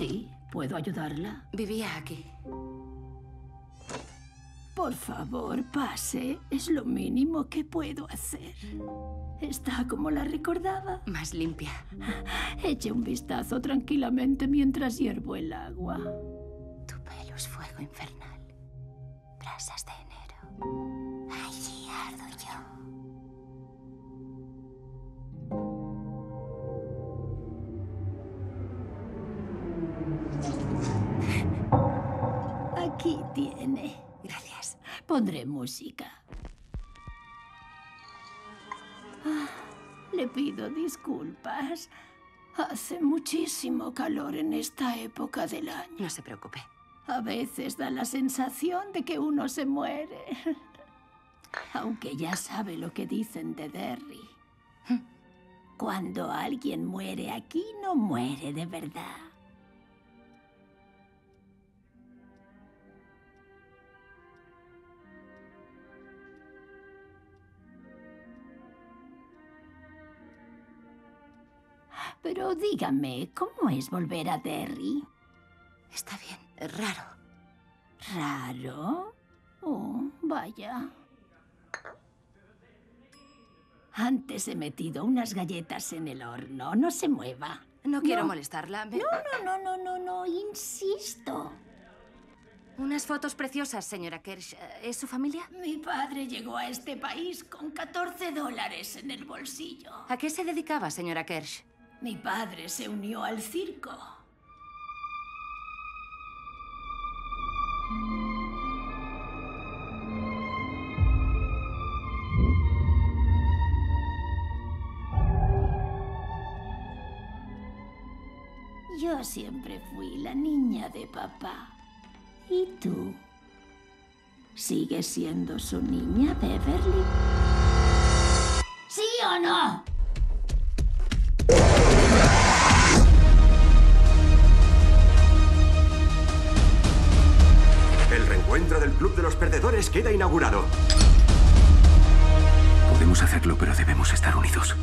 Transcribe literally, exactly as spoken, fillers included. Sí, ¿puedo ayudarla? Vivía aquí. Por favor, pase. Es lo mínimo que puedo hacer. Está como la recordaba. Más limpia. Eche un vistazo tranquilamente mientras hiervo el agua. Tu pelo es fuego infernal. Brasas de enero. Allí ardo yo. Aquí tiene. Gracias. Pondré música. Ah, le pido disculpas. Hace muchísimo calor en esta época del año. No se preocupe. A veces da la sensación de que uno se muere. Aunque ya sabe lo que dicen de Derry. Cuando alguien muere aquí, no muere de verdad. Pero dígame, ¿cómo es volver a Derry? Está bien, es raro. ¿Raro? Oh, vaya. Antes he metido unas galletas en el horno. No se mueva. No quiero no. molestarla. Me... No, no, no, no, no, no, insisto. Unas fotos preciosas, señora Kersh. ¿Es su familia? Mi padre llegó a este país con catorce dólares en el bolsillo. ¿A qué se dedicaba, señora Kersh? Mi padre se unió al circo. Yo siempre fui la niña de papá. ¿Y tú? ¿Sigues siendo su niña, Beverly? ¿Sí o no? Encuentro del Club de los Perdedores queda inaugurado. Podemos hacerlo, pero debemos estar unidos.